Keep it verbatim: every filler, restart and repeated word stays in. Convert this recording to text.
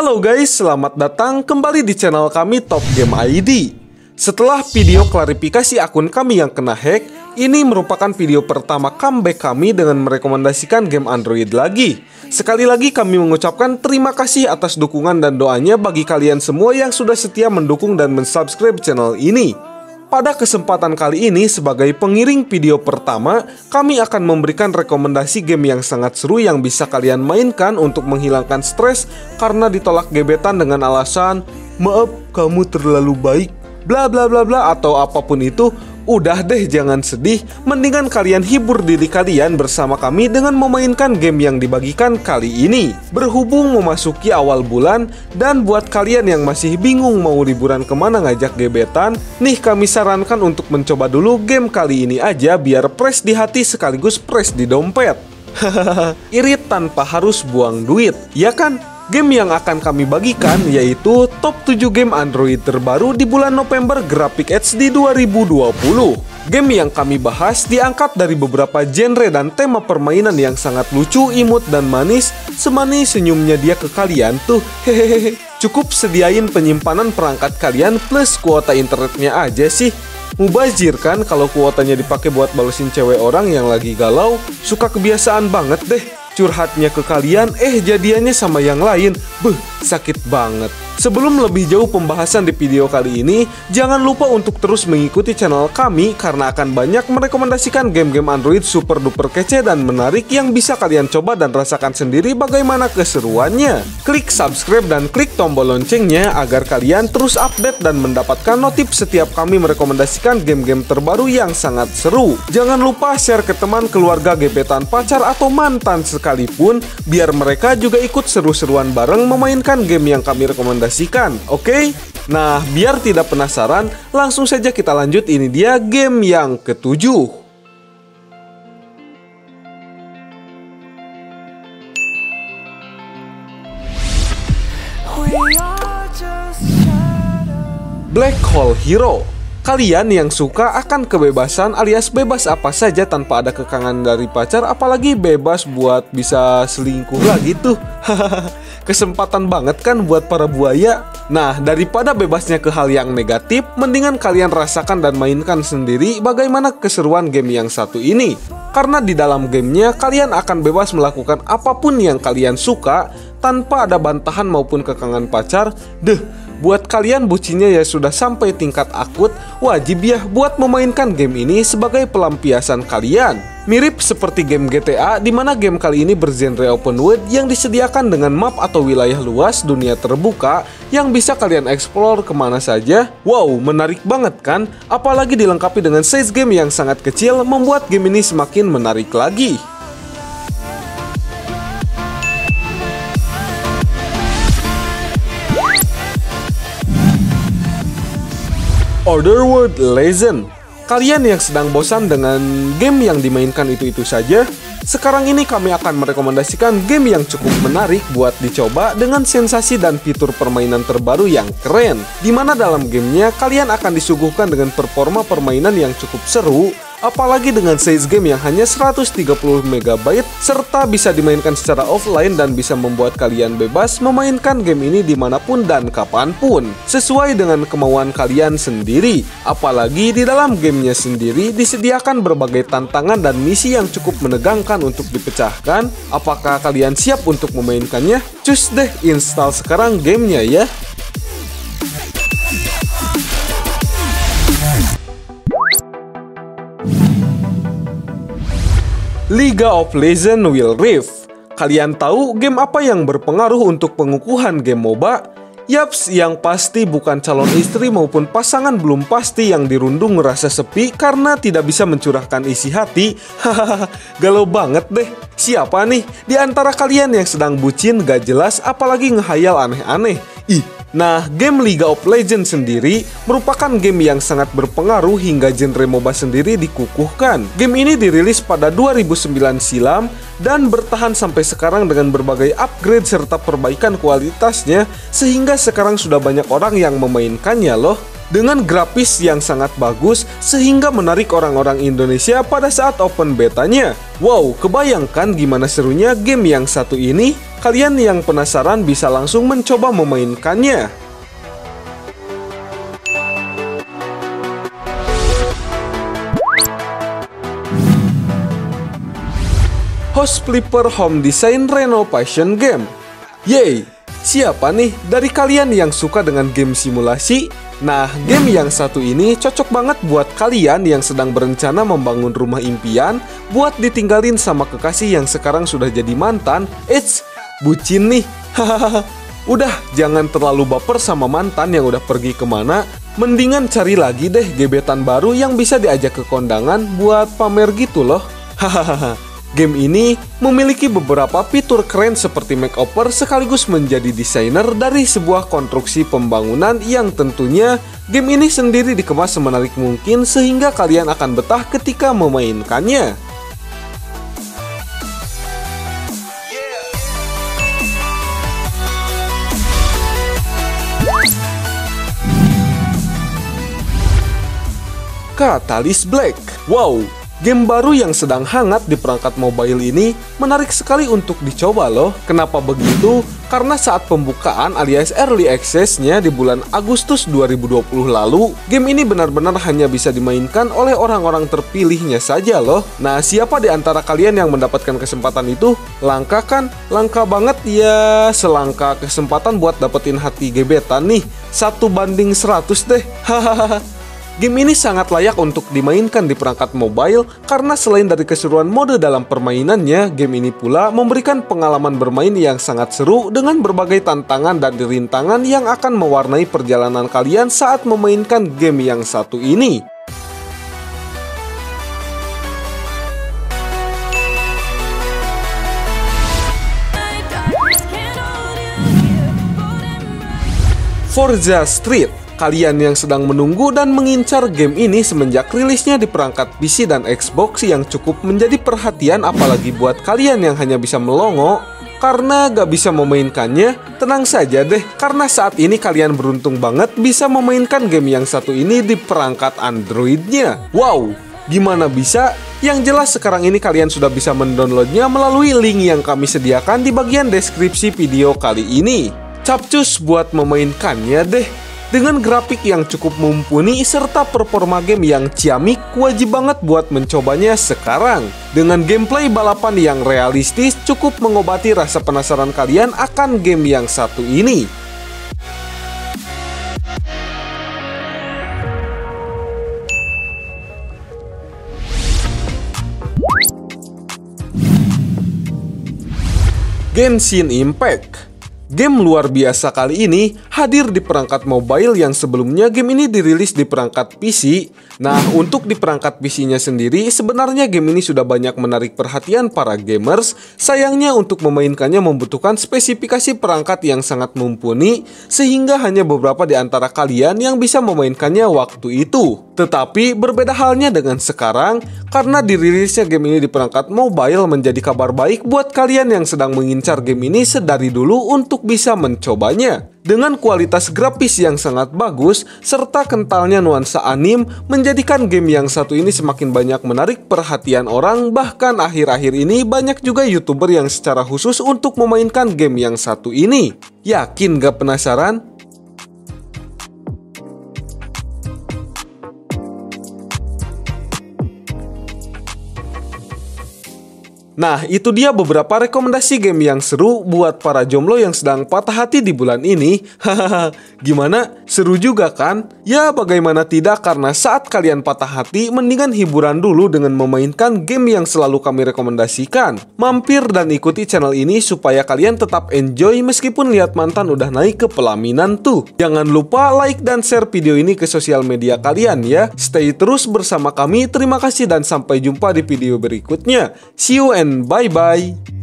Halo guys, selamat datang kembali di channel kami Top Game I D. Setelah video klarifikasi akun kami yang kena hack, ini merupakan video pertama comeback kami dengan merekomendasikan game Android lagi. Sekali lagi kami mengucapkan terima kasih atas dukungan dan doanya bagi kalian semua yang sudah setia mendukung dan mensubscribe channel ini. Pada kesempatan kali ini, sebagai pengiring video pertama, kami akan memberikan rekomendasi game yang sangat seru yang bisa kalian mainkan untuk menghilangkan stres karena ditolak gebetan dengan alasan "Maaf, kamu terlalu baik, bla bla bla bla" atau apapun itu. Udah deh, jangan sedih, mendingan kalian hibur diri kalian bersama kami dengan memainkan game yang dibagikan kali ini. Berhubung memasuki awal bulan, dan buat kalian yang masih bingung mau liburan kemana ngajak gebetan, nih kami sarankan untuk mencoba dulu game kali ini aja biar fresh di hati sekaligus fresh di dompet. Hahaha, irit tanpa harus buang duit, ya kan? Game yang akan kami bagikan yaitu top tujuh game Android terbaru di bulan November grafik H D dua ribu dua puluh. Game yang kami bahas diangkat dari beberapa genre dan tema permainan yang sangat lucu, imut, dan manis. Semanis senyumnya dia ke kalian tuh, hehehe. Cukup sediain penyimpanan perangkat kalian plus kuota internetnya aja sih. Mubazir kan kalau kuotanya dipakai buat balesin cewek orang yang lagi galau, suka kebiasaan banget deh. Curhatnya ke kalian, eh jadiannya sama yang lain, beh sakit banget. Sebelum lebih jauh pembahasan di video kali ini, jangan lupa untuk terus mengikuti channel kami karena akan banyak merekomendasikan game-game Android super duper kece dan menarik yang bisa kalian coba dan rasakan sendiri bagaimana keseruannya. Klik subscribe dan klik tombol loncengnya agar kalian terus update dan mendapatkan notif setiap kami merekomendasikan game-game terbaru yang sangat seru. Jangan lupa share ke teman, keluarga, gebetan, pacar, atau mantan sekalian Sekalipun, biar mereka juga ikut seru-seruan bareng memainkan game yang kami rekomendasikan, oke? Okay? Nah, biar tidak penasaran, langsung saja kita lanjut. Ini dia game yang ketujuh. Black Hole Hero. Kalian yang suka akan kebebasan alias bebas apa saja tanpa ada kekangan dari pacar, apalagi bebas buat bisa selingkuh lagi tuh. Kesempatan banget kan buat para buaya. Nah, daripada bebasnya ke hal yang negatif, mendingan kalian rasakan dan mainkan sendiri bagaimana keseruan game yang satu ini. Karena di dalam gamenya kalian akan bebas melakukan apapun yang kalian suka tanpa ada bantahan maupun kekangan pacar. Deh, buat kalian bucinnya ya sudah sampai tingkat akut, wajib ya buat memainkan game ini sebagai pelampiasan kalian. Mirip seperti game G T A, di mana game kali ini bergenre open world yang disediakan dengan map atau wilayah luas dunia terbuka yang bisa kalian explore kemana saja. Wow, menarik banget kan? Apalagi dilengkapi dengan size game yang sangat kecil, membuat game ini semakin menarik lagi. Otherworld Legends. Kalian yang sedang bosan dengan game yang dimainkan itu-itu saja, sekarang ini kami akan merekomendasikan game yang cukup menarik buat dicoba dengan sensasi dan fitur permainan terbaru yang keren. Dimana dalam gamenya kalian akan disuguhkan dengan performa permainan yang cukup seru, apalagi dengan size game yang hanya seratus tiga puluh megabyte, serta bisa dimainkan secara offline dan bisa membuat kalian bebas memainkan game ini dimanapun dan kapanpun, sesuai dengan kemauan kalian sendiri. Apalagi di dalam gamenya sendiri disediakan berbagai tantangan dan misi yang cukup menegangkan untuk dipecahkan. Apakah kalian siap untuk memainkannya? Cus deh, install sekarang gamenya ya. League of Legends: Wild Rift. Kalian tahu game apa yang berpengaruh untuk pengukuhan game MOBA? Yaps, yang pasti bukan calon istri maupun pasangan belum pasti yang dirundung merasa sepi karena tidak bisa mencurahkan isi hati. Hahaha, galau banget deh. Siapa nih di antara kalian yang sedang bucin gak jelas apalagi ngehayal aneh-aneh? Ih. Nah, game League of Legends sendiri merupakan game yang sangat berpengaruh hingga genre MOBA sendiri dikukuhkan. Game ini dirilis pada dua ribu sembilan silam dan bertahan sampai sekarang dengan berbagai upgrade serta perbaikan kualitasnya, sehingga sekarang sudah banyak orang yang memainkannya loh. Dengan grafis yang sangat bagus sehingga menarik orang-orang Indonesia pada saat open betanya. Wow, kebayangkan gimana serunya game yang satu ini? Kalian yang penasaran bisa langsung mencoba memainkannya. House Flipper Home Design Renovation Game. Yeay, siapa nih dari kalian yang suka dengan game simulasi? Nah, game yang satu ini cocok banget buat kalian yang sedang berencana membangun rumah impian buat ditinggalin sama kekasih yang sekarang sudah jadi mantan. Eits, bucin nih. Hahaha. Udah, jangan terlalu baper sama mantan yang udah pergi kemana. Mendingan cari lagi deh gebetan baru yang bisa diajak ke kondangan buat pamer gitu loh. Hahaha. Game ini memiliki beberapa fitur keren seperti makeover sekaligus menjadi desainer dari sebuah konstruksi pembangunan yang tentunya game ini sendiri dikemas semenarik mungkin sehingga kalian akan betah ketika memainkannya. Catalyst Black. Wow! Game baru yang sedang hangat di perangkat mobile ini menarik sekali untuk dicoba loh. Kenapa begitu? Karena saat pembukaan alias early access-nya di bulan Agustus dua ribu dua puluh lalu, game ini benar-benar hanya bisa dimainkan oleh orang-orang terpilihnya saja loh. Nah, siapa di antara kalian yang mendapatkan kesempatan itu? Langka kan? Langka banget ya, selangkah kesempatan buat dapetin hati gebetan nih. satu banding seratus deh. Hahaha. Game ini sangat layak untuk dimainkan di perangkat mobile karena selain dari keseruan mode dalam permainannya, game ini pula memberikan pengalaman bermain yang sangat seru dengan berbagai tantangan dan rintangan yang akan mewarnai perjalanan kalian saat memainkan game yang satu ini. Forza Street. Kalian yang sedang menunggu dan mengincar game ini semenjak rilisnya di perangkat P C dan Xbox yang cukup menjadi perhatian apalagi buat kalian yang hanya bisa melongo karena gak bisa memainkannya. Tenang saja deh, karena saat ini kalian beruntung banget bisa memainkan game yang satu ini di perangkat Android-nya. Wow, gimana bisa? Yang jelas sekarang ini kalian sudah bisa mendownloadnya melalui link yang kami sediakan di bagian deskripsi video kali ini. Capcus buat memainkannya deh. Dengan grafik yang cukup mumpuni serta performa game yang ciamik, wajib banget buat mencobanya sekarang. Dengan gameplay balapan yang realistis, cukup mengobati rasa penasaran kalian akan game yang satu ini. Genshin Impact. Game luar biasa kali ini hadir di perangkat mobile yang sebelumnya game ini dirilis di perangkat P C. Nah, untuk di perangkat P C-nya sendiri, sebenarnya game ini sudah banyak menarik perhatian para gamers. Sayangnya untuk memainkannya membutuhkan spesifikasi perangkat yang sangat mumpuni, sehingga hanya beberapa di antara kalian yang bisa memainkannya waktu itu. Tetapi berbeda halnya dengan sekarang, karena dirilisnya game ini di perangkat mobile menjadi kabar baik buat kalian yang sedang mengincar game ini sedari dulu untuk bisa mencobanya. Dengan kualitas grafis yang sangat bagus serta kentalnya nuansa anime menjadikan game yang satu ini semakin banyak menarik perhatian orang. Bahkan akhir-akhir ini banyak juga YouTuber yang secara khusus untuk memainkan game yang satu ini. Yakin gak penasaran? Nah, itu dia beberapa rekomendasi game yang seru buat para jomblo yang sedang patah hati di bulan ini. Hahaha, gimana? Seru juga kan? Ya, bagaimana tidak, karena saat kalian patah hati, mendingan hiburan dulu dengan memainkan game yang selalu kami rekomendasikan. Mampir dan ikuti channel ini supaya kalian tetap enjoy meskipun lihat mantan udah naik ke pelaminan tuh. Jangan lupa like dan share video ini ke sosial media kalian ya. Stay terus bersama kami, terima kasih dan sampai jumpa di video berikutnya. See you and bye-bye.